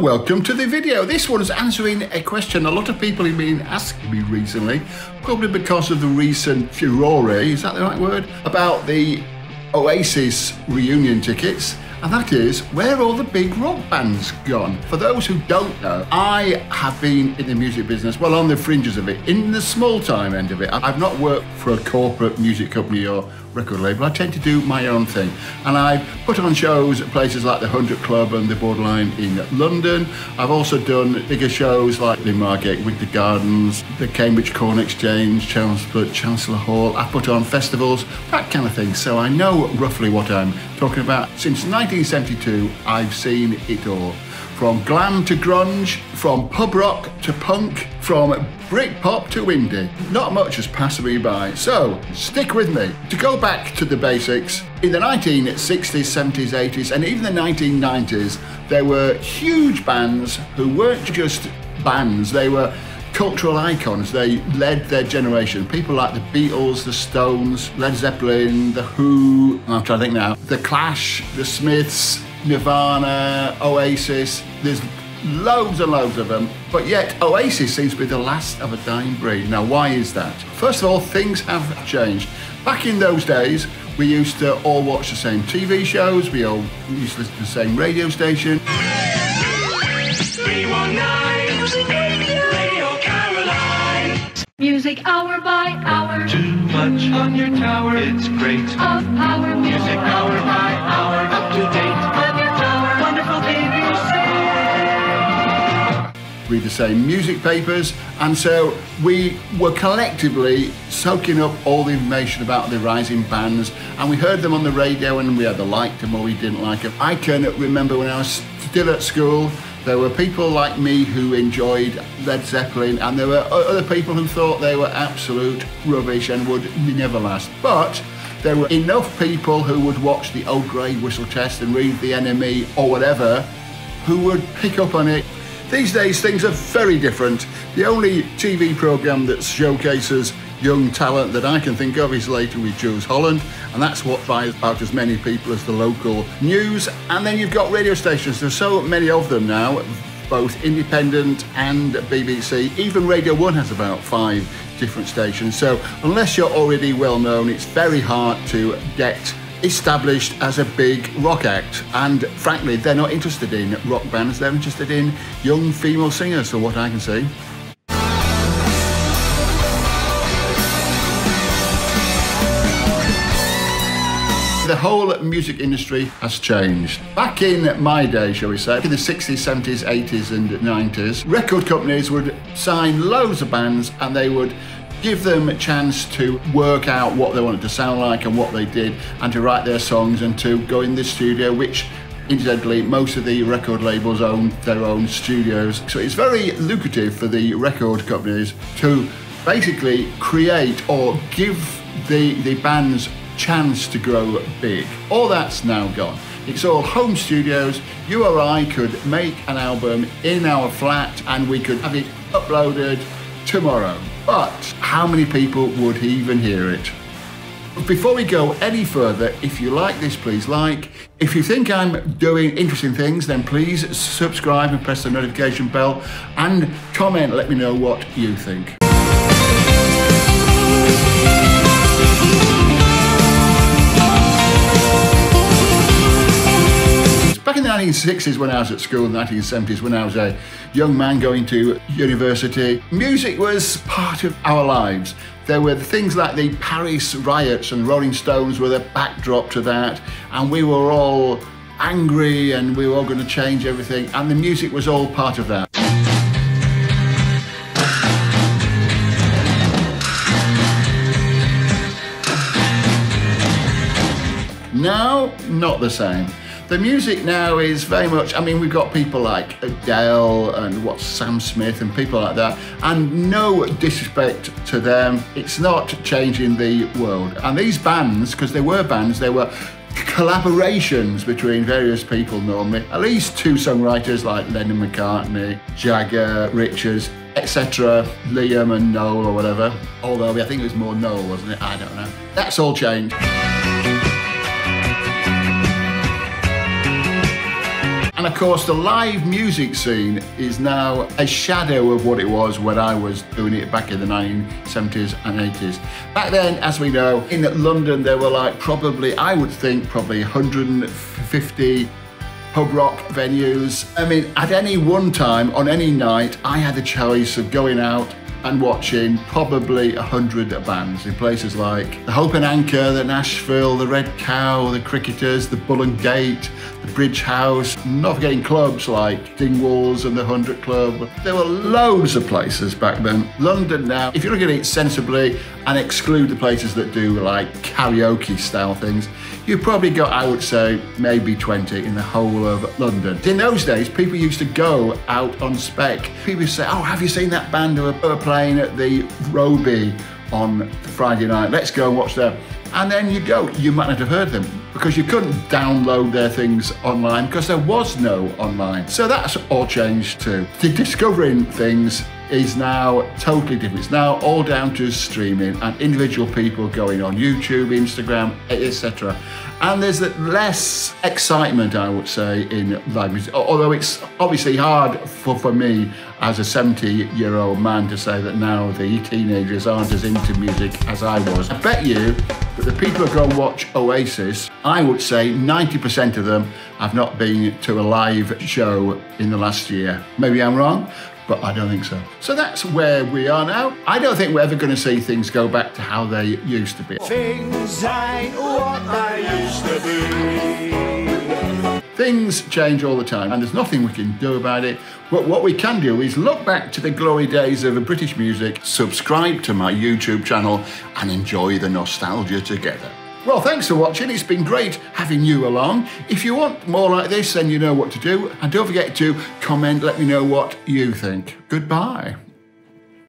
and welcome to the video. This one is answering a question a lot of people have been asking me recently, probably because of the recent furore, is that the right word, about the Oasis reunion tickets. And that is, where are all the big rock bands gone? For those who don't know, I have been in the music business, well, on the fringes of it, in the small time end of it. I've not worked for a corporate music company or record label. I tend to do my own thing. And I've put on shows at places like the 100 Club and the Borderline in London. I've also done bigger shows like the Margate, Winter Gardens, the Cambridge Corn Exchange, Chancellor Hall. I put on festivals, that kind of thing. So I know roughly what I'm talking about. Since 1972, I've seen it all. From glam to grunge, from pub rock to punk, from Britpop to indie. Not much has passed me by, so stick with me. To go back to the basics, in the 1960s, 70s, 80s, and even the 1990s, there were huge bands who weren't just bands, they were cultural icons. They led their generation. People like the Beatles, the Stones, Led Zeppelin, The Who, I'm trying to think now, The Clash, The Smiths, Nirvana, Oasis. There's loads and loads of them, but yet Oasis seems to be the last of a dying breed. Now, why is that? First of all, things have changed. Back in those days, we used to all watch the same TV shows, we all used to listen to the same radio station. 319 Music Radio, Radio Caroline. Music hour by hour. Too much on your tower, it's great. Of power, music hour by hour. Up to date. Read the same music papers, and so we were collectively soaking up all the information about the rising bands, and we heard them on the radio and we either liked them or we didn't like them. I can remember when I was still at school, there were people like me who enjoyed Led Zeppelin, and there were other people who thought they were absolute rubbish and would never last. But there were enough people who would watch the old grey whistle test and read the NME or whatever, who would pick up on it. These days, things are very different. The only TV programme that showcases young talent that I can think of is Later with Jools Holland, and that's watched by about as many people as the local news. And then you've got radio stations. There's so many of them now, both independent and BBC. Even Radio 1 has about 5 different stations. So unless you're already well known, it's very hard to get established as a big rock act, and frankly they're not interested in rock bands, they're interested in young female singers, from what I can see. The whole music industry has changed. Back in my day, shall we say, in the 60s, 70s, 80s and 90s, record companies would sign loads of bands and they would give them a chance to work out what they wanted to sound like and what they did, and to write their songs and to go in the studio, which incidentally most of the record labels own their own studios. So it's very lucrative for the record companies to basically create or give the bands chance to grow big. All that's now gone. It's all home studios. You or I could make an album in our flat and we could have it uploaded tomorrow. But how many people would even hear it? Before we go any further, if you like this, please like. If you think I'm doing interesting things, then please subscribe and press the notification bell, and comment, let me know what you think. Back in the 1960s when I was at school, in the 1970s when I was a young man going to university, music was part of our lives. There were things like the Paris riots, and Rolling Stones were the backdrop to that, and we were all angry and we were all going to change everything, and the music was all part of that. Now, not the same. The music now is very much, I mean, we've got people like Adele and Sam Smith and people like that, and no disrespect to them, it's not changing the world. And these bands, because they were bands, they were collaborations between various people normally, at least 2 songwriters like Lennon McCartney, Jagger Richards, etc., Liam and Noel or whatever. Although I think it was more Noel, wasn't it? I don't know. That's all changed. And of course, the live music scene is now a shadow of what it was when I was doing it back in the 1970s and 80s. Back then, as we know, in London, there were probably 150 pub rock venues. I mean, at any one time, on any night, I had the choice of going out and watching probably 100 bands in places like the Hope and Anchor, the Nashville, the Red Cow, the Cricketers, the Bull and Gate, the Bridge House, not forgetting clubs like Dingwalls and the 100 Club. There were loads of places back then. London now, if you're looking at it sensibly and exclude the places that do like karaoke style things, you've probably got, I would say, maybe 20 in the whole of London. In those days, people used to go out on spec. People used to say, oh, have you seen that band who are playing at the Roby on Friday night? Let's go and watch them. And then you go, you might not have heard them because you couldn't download their things online because there was no online. So that's all changed too. The discovering things is now totally different. It's now all down to streaming and individual people going on YouTube, Instagram, etc. And there's less excitement, I would say, in live music. Although it's obviously hard for me as a 70-year-old man to say that now the teenagers aren't as into music as I was. I bet you that the people who go and watch Oasis, I would say 90% of them have not been to a live show in the last year. Maybe I'm wrong, but I don't think so. So that's where we are now. I don't think we're ever going to see things go back to how they used to be. Things ain't what they used to be. Things change all the time and there's nothing we can do about it. But what we can do is look back to the glory days of British music, subscribe to my YouTube channel and enjoy the nostalgia together. Well, thanks for watching. It's been great having you along. If you want more like this, then you know what to do. And don't forget to comment, let me know what you think. Goodbye.